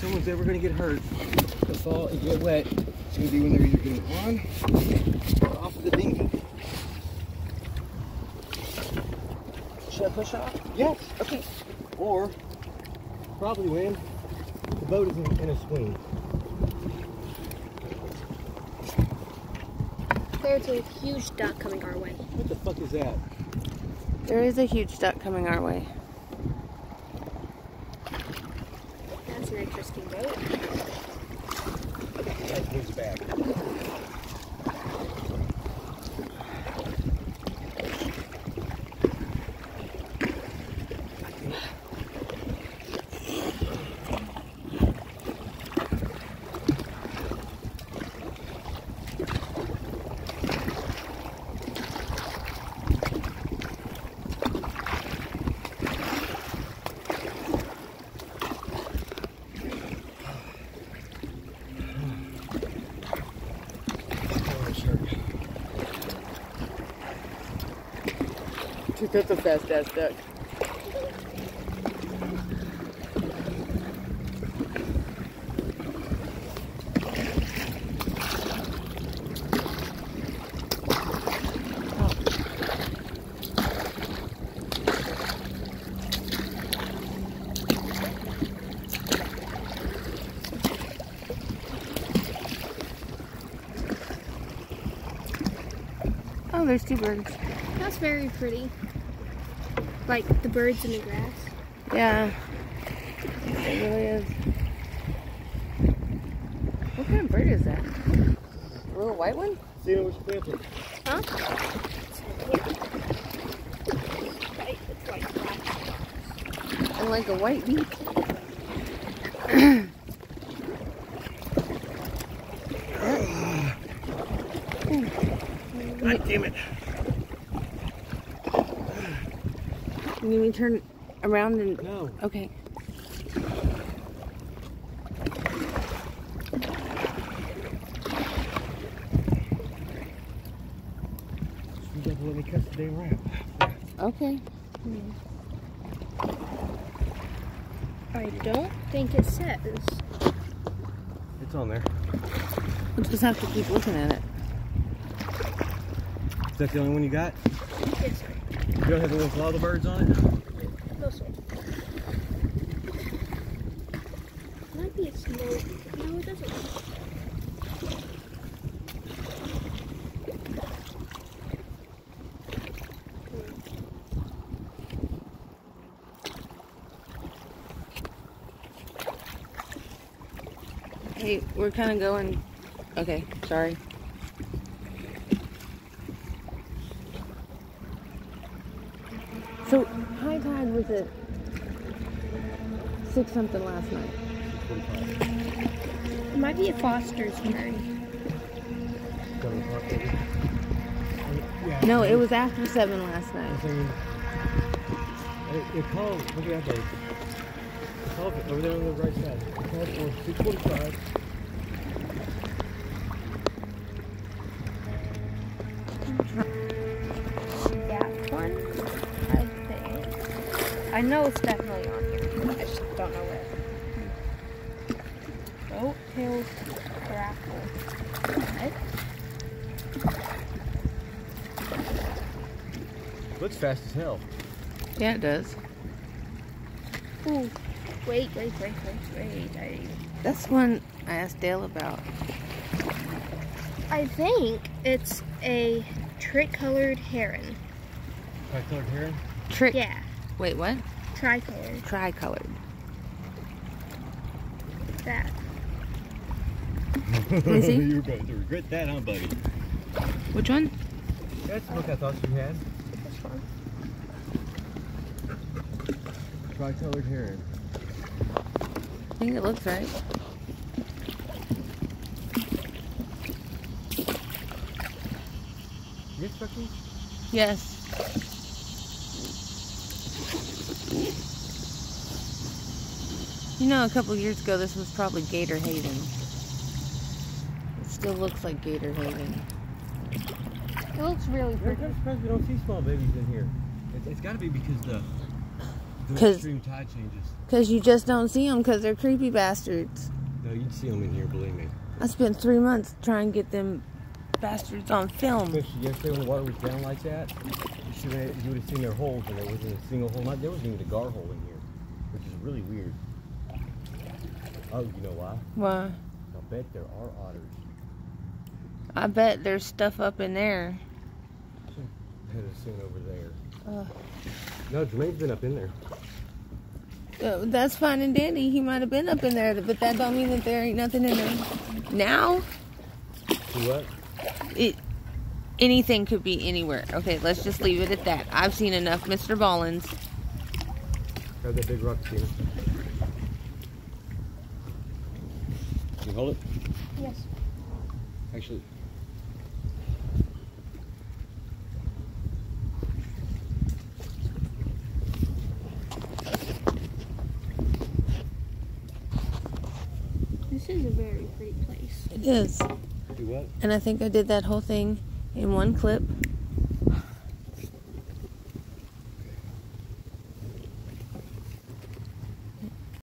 someone's ever going to get hurt, they'll fall and get wet. It's going to be when they're either getting on or off of the dinghy. Should I push off? Yes. Okay. Or probably when the boat is in a swing. There's a huge duck coming our way. What the fuck is that? There is a huge duck coming our way. That's an interesting boat. That moves back. That's a fast ass duck. Oh, there's two birds. That's very pretty. Like the birds in the grass. Yeah. It really is. What kind of bird is that? A little white one? See what's planted. Huh? It's white. And like a white bee. God damn it. You mean turn around and... No. Okay. You gotta let me catch the damn raft. Okay. I don't think it says. It's on there. We'll just have to keep looking at it. Is that the only one you got? Yes, sir. You don't have the one with all the birds on it? No, sir. Might be a snow. No, it doesn't. Hey, we're kind of going... Okay, sorry. So, high tide was at 6-something last night. It might be a Foster's turn. No, it was after 7 last night. It called, look at that boat. It called over there on the right side. It called for 6:45. I know it's definitely on here. I just don't know where. Boat Hill Grapple. What? Looks fast as hell. Yeah, it does. Ooh. Wait. That's one I asked Dale about. I think it's a tricolored heron. Tricolored heron? Trick. Yeah. Wait, what? Tricolored. Tricolored. That. You're going to regret that, huh, buddy? Which one? That's the book I thought you had. This one. Tricolored heron. I think it looks right. You expect me? Yes. You know, a couple years ago, this was probably Gator Haven. It still looks like Gator Haven. It looks really pretty. I'm surprised we don't see small babies in here. It's got to be because the Because extreme tide changes. Because you just don't see them because they're creepy bastards. No, you'd see them in here, believe me. I spent 3 months trying to get them bastards on film. Yesterday when the water was down like that, you would have seen their holes, and there wasn't a single hole. There wasn't even a gar hole in here, which is really weird. Oh, you know why? Why? I bet there are otters. I bet there's stuff up in there. I should have seen over there. No, Jermaine's been up in there. That's fine and dandy. He might have been up in there, but that don't mean that there ain't nothing in there. Now? What? Anything could be anywhere. Okay, let's just leave it at that. I've seen enough, Mr. Ballins. Grab that big rock, Tina. Can you hold it? Yes. Actually... This is a very pretty place. It is. Do what? And I think I did that whole thing in one clip.